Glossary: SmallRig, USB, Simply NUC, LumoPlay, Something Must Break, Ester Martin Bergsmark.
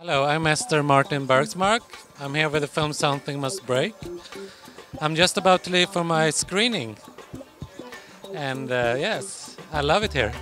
Hello, I'm Ester Martin Bergsmark. I'm here with the film Something Must Break. I'm just about to leave for my screening. And yes, I love it here.